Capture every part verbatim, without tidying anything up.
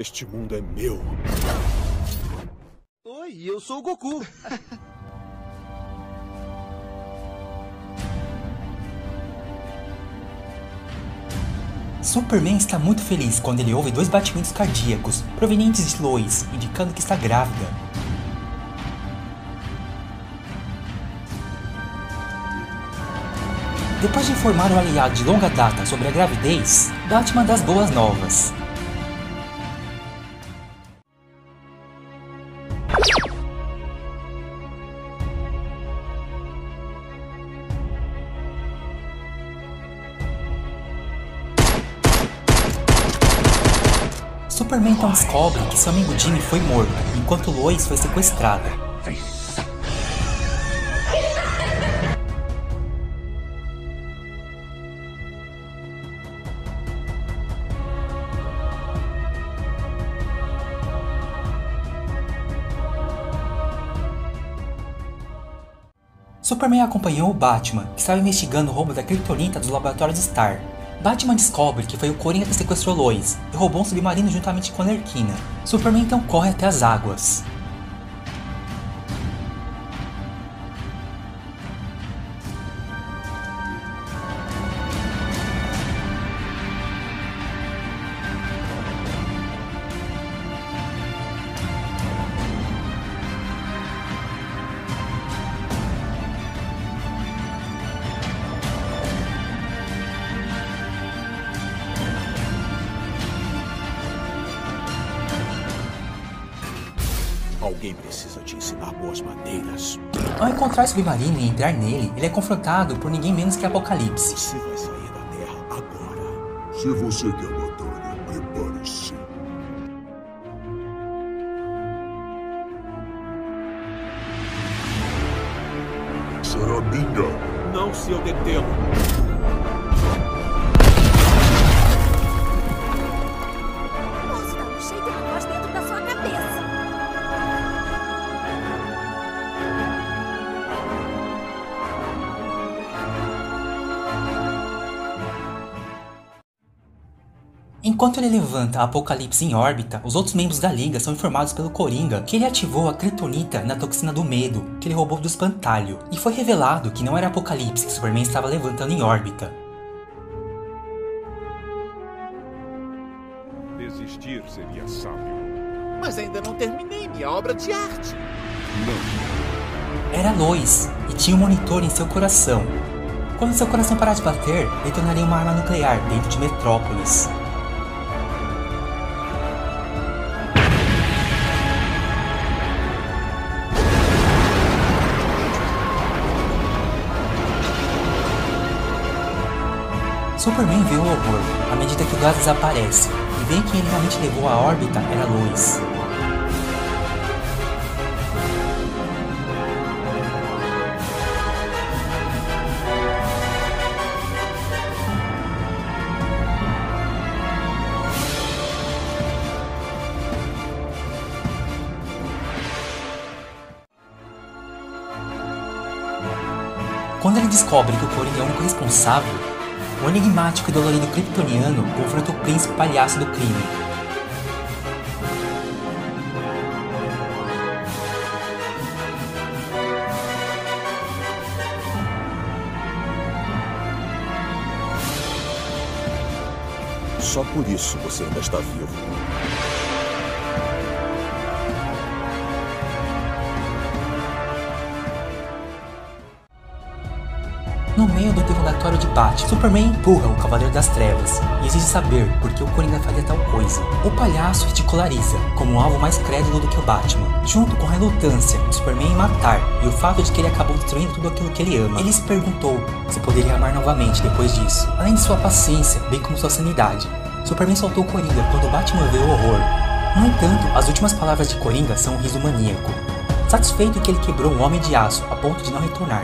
Este mundo é meu. Oi, eu sou o Goku. Superman está muito feliz quando ele ouve dois batimentos cardíacos provenientes de Lois, indicando que está grávida. Depois de informar o aliado de longa data sobre a gravidez, Batman dá as boas novas. Superman então descobre que seu amigo Jimmy foi morto, enquanto Lois foi sequestrada. Superman acompanhou o Batman, que estava investigando o roubo da criptolita dos laboratórios Star. Batman descobre que foi o Coringa que sequestrou Lois e roubou um submarino juntamente com a Arlequina. Superman então corre até as águas. Alguém precisa te ensinar boas maneiras. Ao encontrar o submarino e entrar nele, ele é confrontado por ninguém menos que Apocalipse. Você vai sair da Terra agora. Se você quer batalha, prepare-se. Será minha. Não se eu detê-lo. Enquanto ele levanta a Apocalipse em órbita, os outros membros da Liga são informados pelo Coringa que ele ativou a Kryptonita na toxina do medo, que ele roubou do Espantalho, e foi revelado que não era Apocalipse que Superman estava levantando em órbita. Desistir seria sábio. Mas ainda não terminei minha obra de arte. Não. Era Lois, e tinha um monitor em seu coração. Quando seu coração parar de bater, detonaria uma arma nuclear dentro de Metrópolis. Superman vê o horror à medida que o gás desaparece e vê que ele realmente levou à órbita era Lois. Quando ele descobre que o Coringa é o único responsável, o enigmático e dolorido kryptoniano confronta o príncipe palhaço do crime. Só por isso você ainda está vivo. No meio do interrogatório de Batman, Superman empurra o Cavaleiro das Trevas e exige saber por que o Coringa faria tal coisa. O palhaço ridiculariza como um alvo mais crédulo do que o Batman, junto com a relutância do Superman em matar e o fato de que ele acabou destruindo tudo aquilo que ele ama. Ele se perguntou se poderia amar novamente depois disso, além de sua paciência, bem como sua sanidade. Superman soltou o Coringa quando o Batman vê o horror. No entanto, as últimas palavras de Coringa são um riso maníaco, satisfeito que ele quebrou um homem de aço a ponto de não retornar.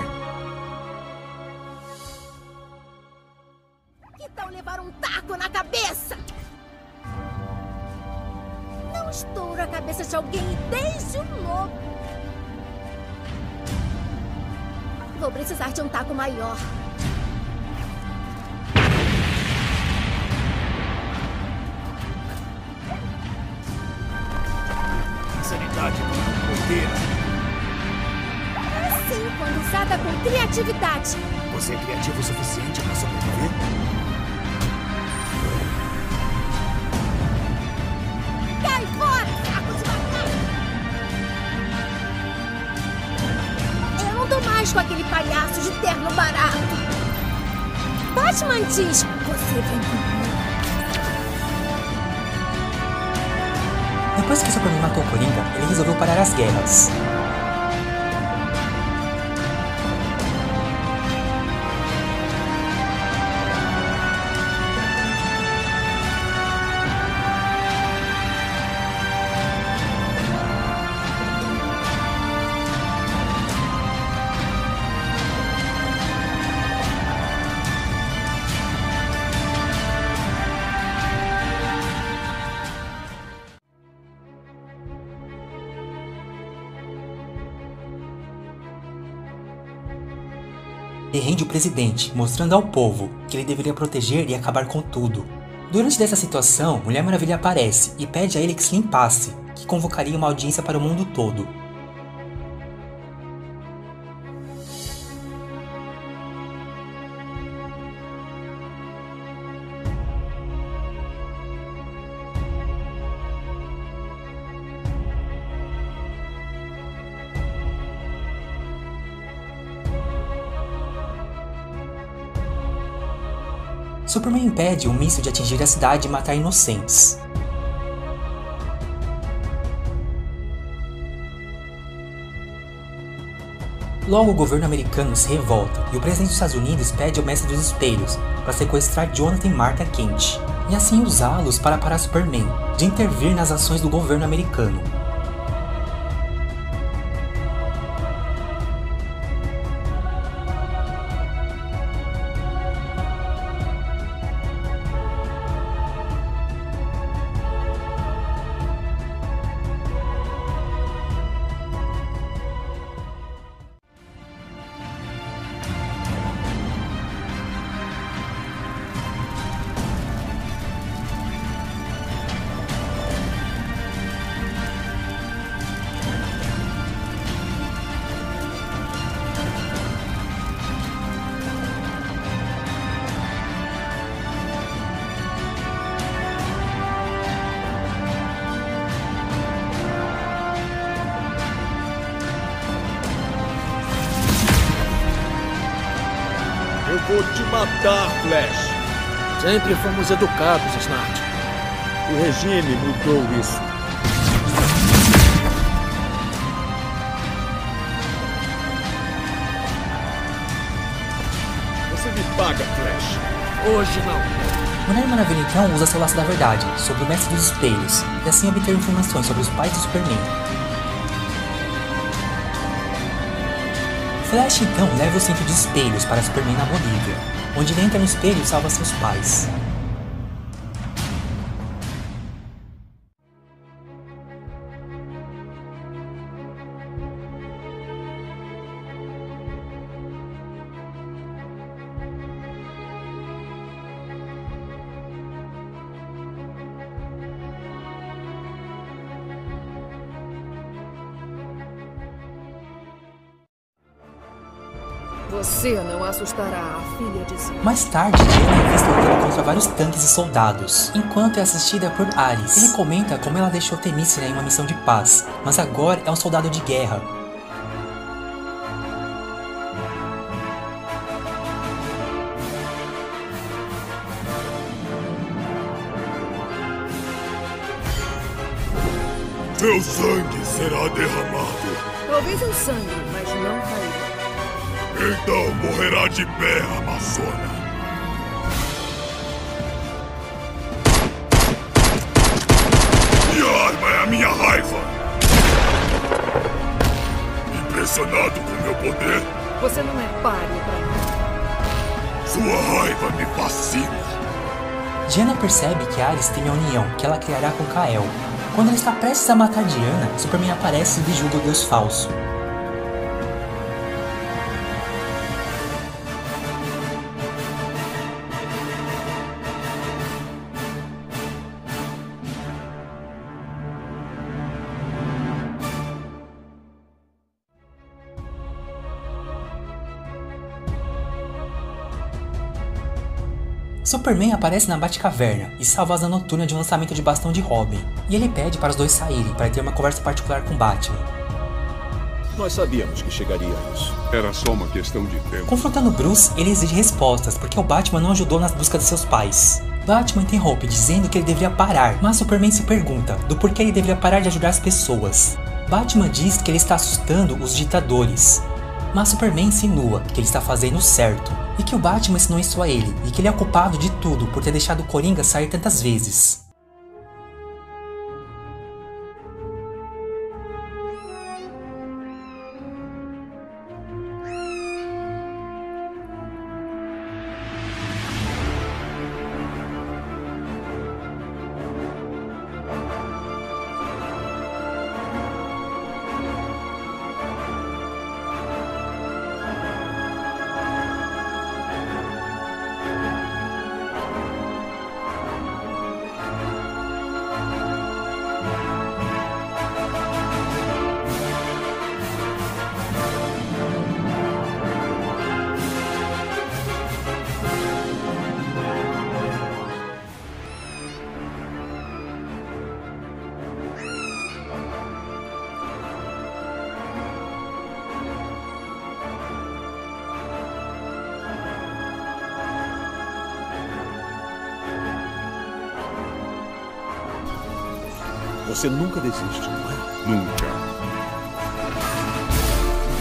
Levar um taco na cabeça! Não estouro a cabeça de alguém desde um lobo. Vou precisar de um taco maior. sanidade corteira. Sim, quando usada com criatividade. Você é criativo o suficiente para sobreviver? Cai fora, saco de macaco! Eu não dou mais com aquele palhaço de terno barato. Batman diz, você vem comigo. Depois que o Superman matou o Coringa, ele resolveu parar as guerras. E rende o presidente, mostrando ao povo que ele deveria proteger e acabar com tudo. Durante dessa situação, Mulher Maravilha aparece e pede a ele que se limpasse, que convocaria uma audiência para o mundo todo. Superman impede o míssil de atingir a cidade e matar inocentes. Logo, o governo americano se revolta e o presidente dos Estados Unidos pede ao Mestre dos Espelhos para sequestrar Jonathan e Martha Kent, e assim usá-los para parar Superman de intervir nas ações do governo americano. Eu vou te matar, Flash! Sempre fomos educados, Snart. O regime mudou isso. Você me paga, Flash. Hoje não. Mulher Maravilha então usa seu laço da verdade sobre o Mestre dos Espelhos e assim obter informações sobre os pais do Superman. Flash então leva o centro de espelhos para Superman na Bolívia, onde ele entra no espelho e salva seus pais. Você não assustará a filha de si. Mais tarde, Diana é vista lutando contra vários tanques e soldados, enquanto é assistida por Ares. Ele comenta como ela deixou Temícera em uma missão de paz, mas agora é um soldado de guerra. Teu sangue será derramado. Talvez o sangue, mas não cairá. Então morrerá de pé, Amazônia. Minha arma é a minha raiva. Impressionado com meu poder? Você não é páreo pra mim. Sua raiva me fascina. Diana percebe que Ares tem a união que ela criará com Kael. Quando ela está prestes a matar Diana, Superman aparece e desjuga o Deus Falso. Superman aparece na Batcaverna e salva a Asa Noturna de um lançamento de bastão de Robin, e ele pede para os dois saírem para ter uma conversa particular com Batman. Nós sabíamos que chegaríamos. Era só uma questão de tempo. Confrontando Bruce, ele exige respostas porque o Batman não ajudou nas buscas de seus pais. Batman interrompe dizendo que ele deveria parar, mas Superman se pergunta do porquê ele deveria parar de ajudar as pessoas. Batman diz que ele está assustando os ditadores, mas Superman insinua que ele está fazendo o certo, e que o Batman ensinou isso a ele, e que ele é culpado de tudo por ter deixado o Coringa sair tantas vezes. Você nunca desiste, não é? Nunca.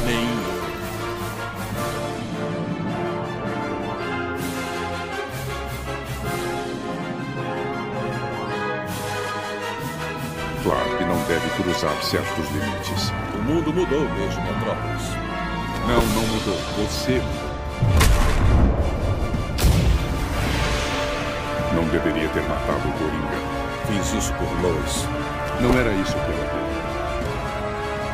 Nem eu. Claro que não deve cruzar certos limites. O mundo mudou desde Metrópolis. Não, não mudou. Você mudou. Não deveria ter matado o Coringa. Fiz isso por Lois. Não era isso que eu queria.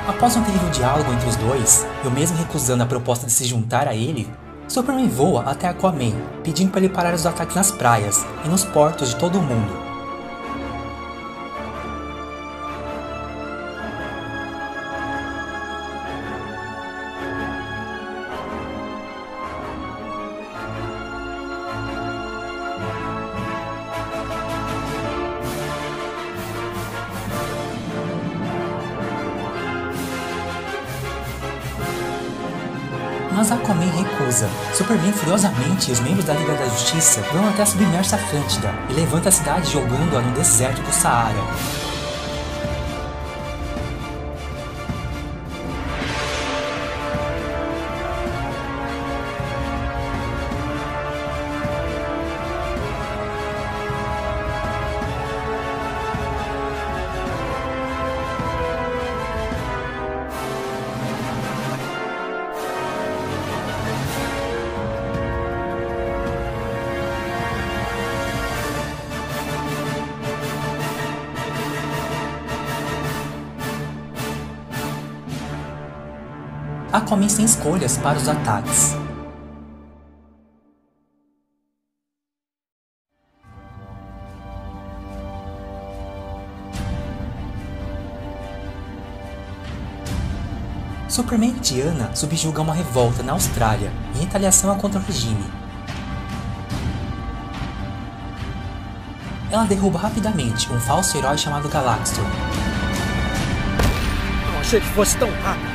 Após um terrível diálogo entre os dois, eu mesmo recusando a proposta de se juntar a ele, Superman voa até Aquaman, pedindo para ele parar os ataques nas praias e nos portos de todo o mundo. Mas Aquaman recusa. Superman furiosamente e os membros da Liga da Justiça vão até a submersa Atlântida e levanta a cidade jogando-a no deserto do Saara. Aquaman sem escolhas para os ataques. Superman e Diana subjugam uma revolta na Austrália em retaliação ao contra-regime. Ela derruba rapidamente um falso herói chamado Galactus. Não achei que fosse tão rápido.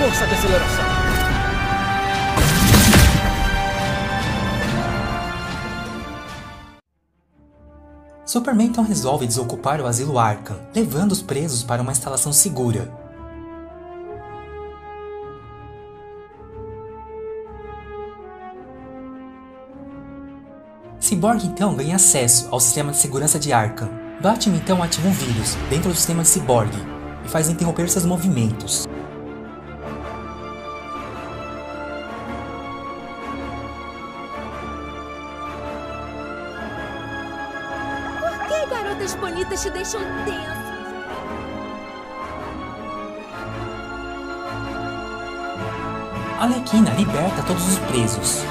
Força de aceleração. Superman então resolve desocupar o asilo Arkham, levando os presos para uma instalação segura. Cyborg então ganha acesso ao sistema de segurança de Arkham. Batman então ativa um vírus dentro do sistema de Cyborg e faz interromper seus movimentos. Ai, garotas bonitas te deixam tenso. Arlequina liberta todos os presos.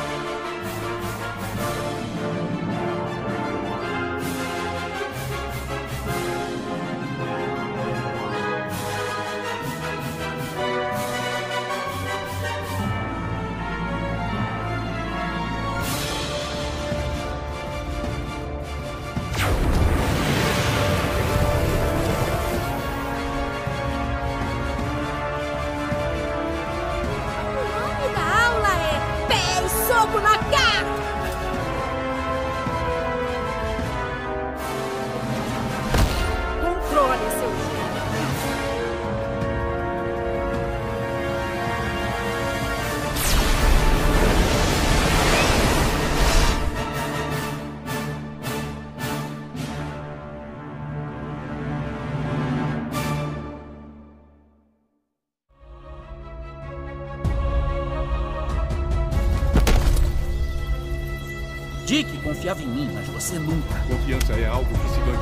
Dick confiava em mim, mas você nunca. Confiança é algo que se ganha.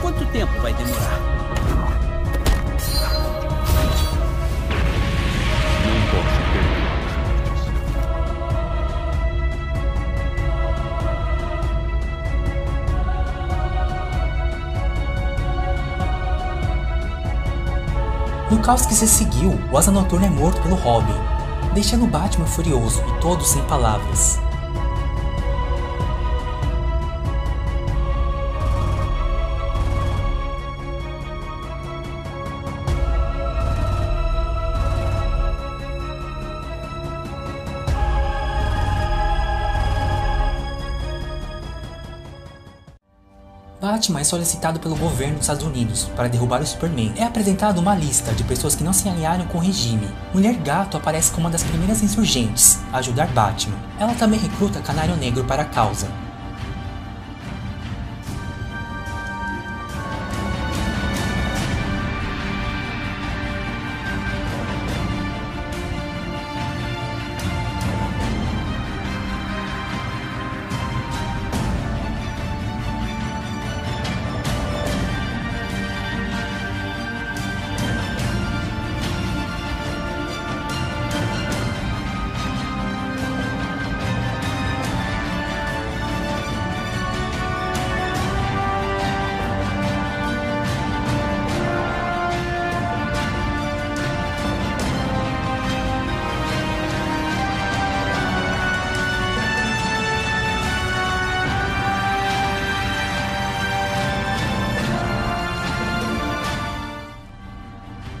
Quanto tempo vai demorar? Não posso perdoar. No caos que se seguiu, o Asa Noturna é morto pelo Robin, deixando Batman furioso e todos sem palavras. Batman é solicitado pelo governo dos Estados Unidos para derrubar o Superman. É apresentada uma lista de pessoas que não se alinharam com o regime. Mulher Gato aparece como uma das primeiras insurgentes a ajudar Batman. Ela também recruta Canário Negro para a causa.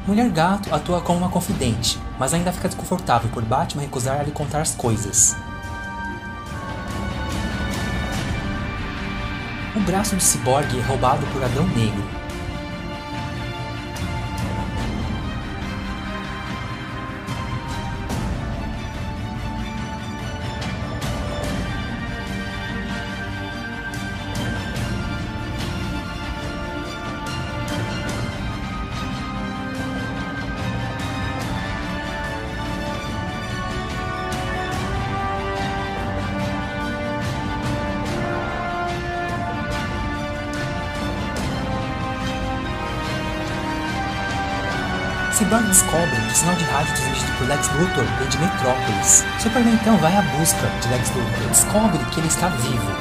Mulher Gato atua como uma confidente, mas ainda fica desconfortável por Batman recusar a lhe contar as coisas. O braço de Ciborgue é roubado por Adão Negro. Cyborg descobre que o sinal de rádio transmitido por Lex Luthor vem de Metrópolis. Superman então vai à busca de Lex Luthor e descobre que ele está vivo.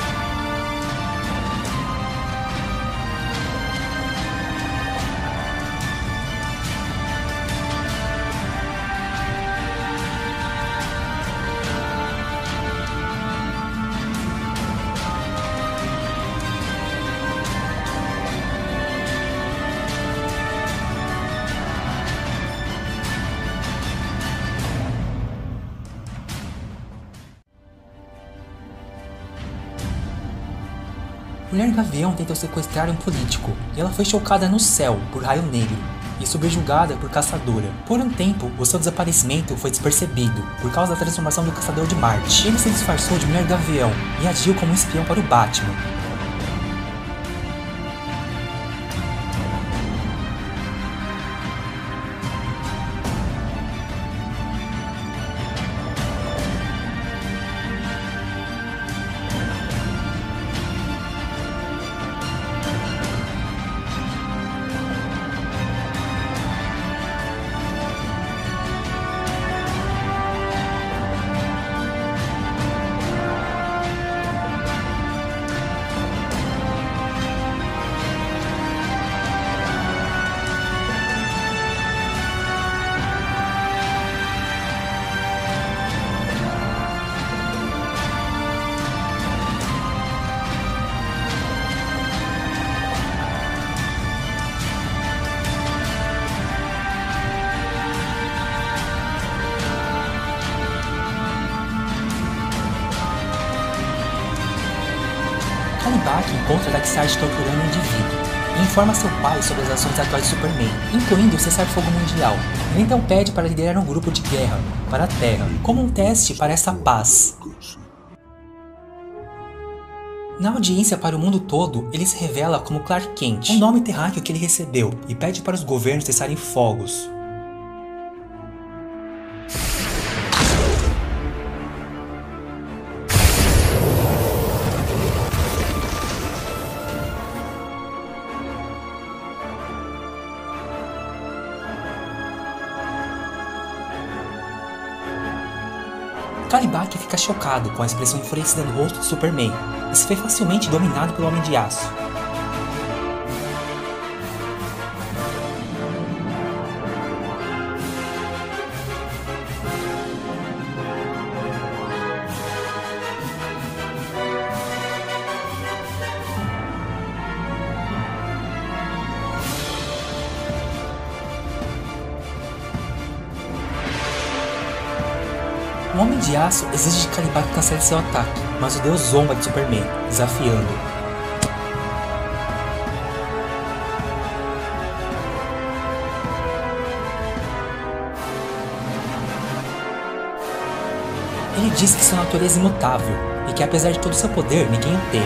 Mulher Gavião tentou sequestrar um político, e ela foi chocada no céu por Raio Negro e subjugada por Caçadora. Por um tempo, o seu desaparecimento foi despercebido por causa da transformação do Caçador de Marte. Ele se disfarçou de Mulher Gavião e agiu como um espião para o Batman. Kanibaki encontra Darkseid torturando um indivíduo e informa seu pai sobre as ações atuais de Superman, incluindo o cessar-fogo mundial. Ele então pede para liderar um grupo de guerra para a Terra, como um teste para essa paz. Na audiência para o mundo todo, ele se revela como Clark Kent, um nome terráqueo que ele recebeu, e pede para os governos cessarem fogos. Kanibaki fica chocado com a expressão enfurecida no rosto de Superman e se vê facilmente dominado pelo Homem de Aço. O Homem de Aço exige de Kanibaki que cancele seu ataque, mas o Deus zomba de Superman, desafiando-o. Ele diz que sua natureza é imutável e que, apesar de todo seu poder, ninguém o teme.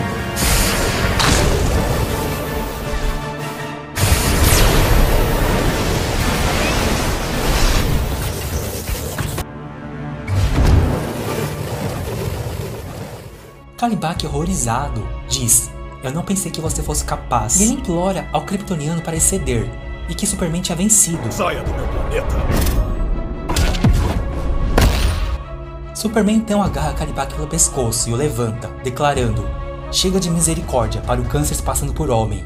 Kanibaki, horrorizado, diz: "Eu não pensei que você fosse capaz." E ele implora ao kryptoniano para ceder e que Superman tinha vencido. Saia do meu planeta! Superman então agarra Kanibaki pelo pescoço e o levanta, declarando: "Chega de misericórdia para o câncer passando por homem."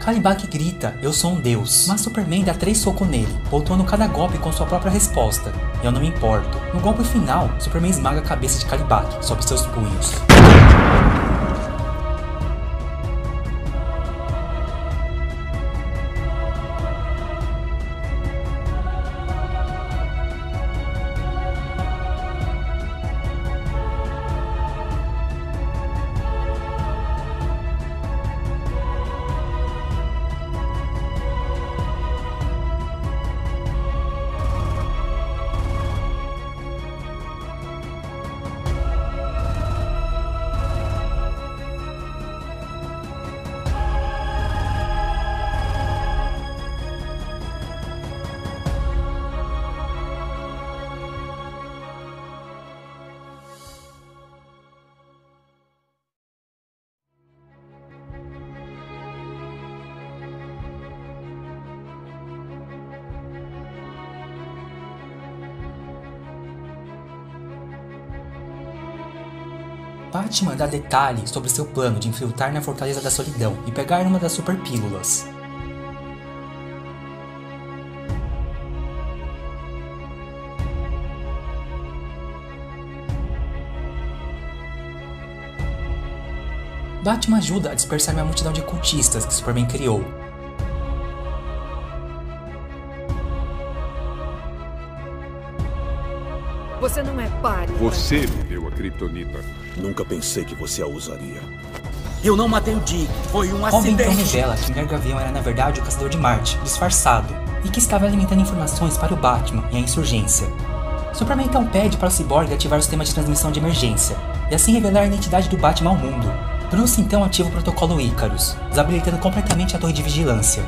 Kanibaki grita: "Eu sou um deus." Mas Superman dá três socos nele, pontuando cada golpe com sua própria resposta: "Eu não me importo." No golpe final, Superman esmaga a cabeça de Kanibaki sob seus punhos. Batman dá detalhes sobre seu plano de infiltrar na Fortaleza da Solidão e pegar uma das superpílulas. Batman ajuda a dispersar uma multidão de cultistas que Superman criou. Você não é páreo. Você me deu a kryptonita. Nunca pensei que você a usaria. Eu não matei o Dick, foi um acidente. Homem então revela que o Gargavião era na verdade o Caçador de Marte, disfarçado, e que estava alimentando informações para o Batman e a insurgência. Superman então pede para o Cyborg ativar o sistema de transmissão de emergência, e assim revelar a identidade do Batman ao mundo. Bruce então ativa o protocolo Icarus, desabilitando completamente a torre de vigilância.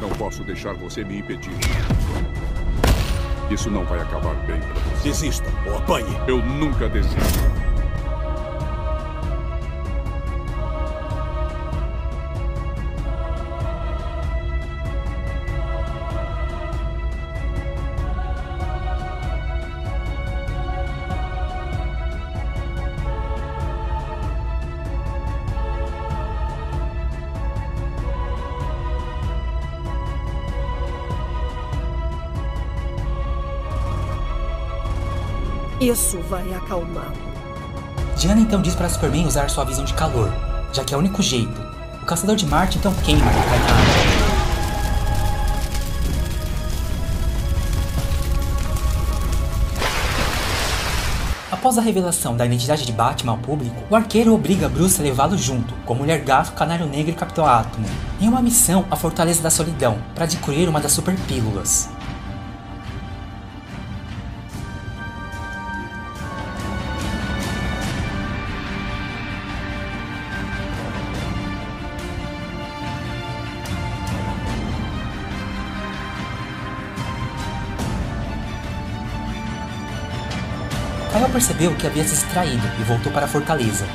Não posso deixar você me impedir. Isso não vai acabar bem pra você. Desista ou apanhe. Eu nunca desisto. Isso vai acalmá-lo. Diana então diz para Superman usar sua visão de calor, já que é o único jeito. O Caçador de Marte então queima o canhão. Após a revelação da identidade de Batman ao público, o arqueiro obriga Bruce a levá-lo junto, com Mulher Gato, Canário Negro e Capitão Átomo, em uma missão à Fortaleza da Solidão, para adquirir uma das superpílulas. Kal-El percebeu que havia se distraído e voltou para a fortaleza.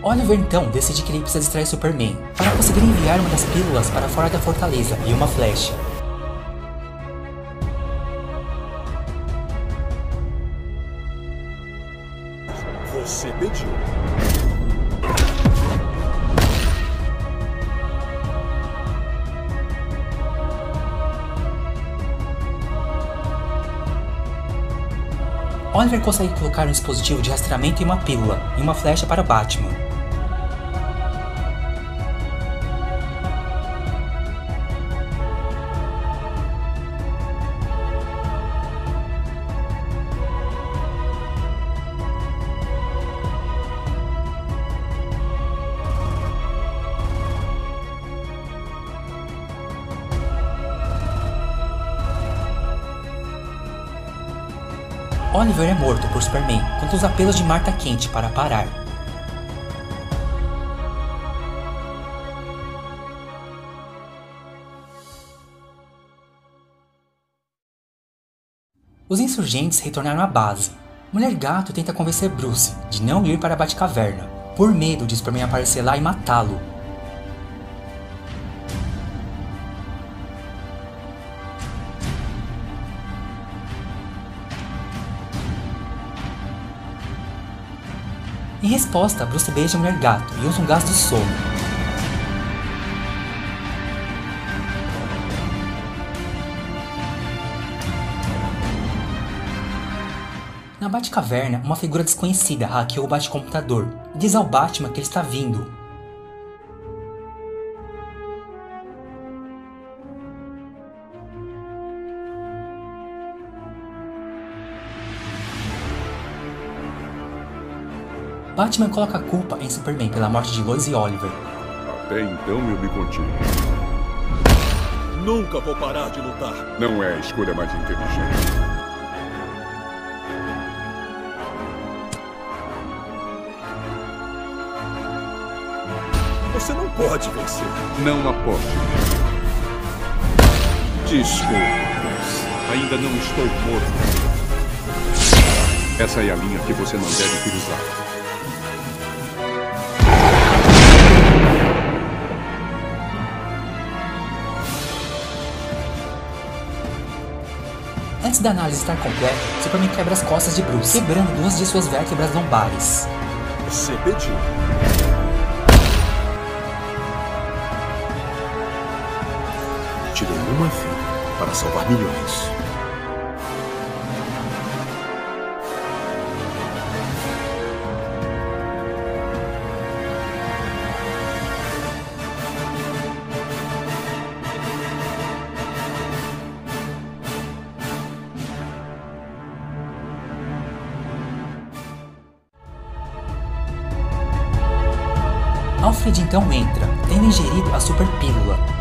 Oliver então decide que ele precisa distrair Superman para conseguir enviar uma das pílulas para fora da fortaleza e uma flecha. Você pediu. Oliver consegue colocar um dispositivo de rastreamento em uma pílula e uma flecha para Batman. Oliver é morto por Superman contra os apelos de Martha Kent para parar. Os insurgentes retornaram à base. Mulher Gato tenta convencer Bruce de não ir para a Batcaverna, por medo de Superman aparecer lá e matá-lo. Em resposta, Bruce beija a Mulher Gato e usa um gás do sono. Na Batcaverna, uma figura desconhecida hackeou o Batcomputador e diz ao Batman que ele está vindo. Batman coloca a culpa em Superman pela morte de Lois e Oliver. Até então eu me contive. Nunca vou parar de lutar. Não é a escolha mais inteligente. Você não pode vencer. Não aposto. Desculpe, ainda não estou morto. Essa é a linha que você não deve cruzar. Antes da análise estar completa, Superman quebra as costas de Bruce, quebrando duas de suas vértebras lombares. Você pediu. Tirei uma vida para salvar milhões. Alfred então entra, tendo ingerido a super pílula.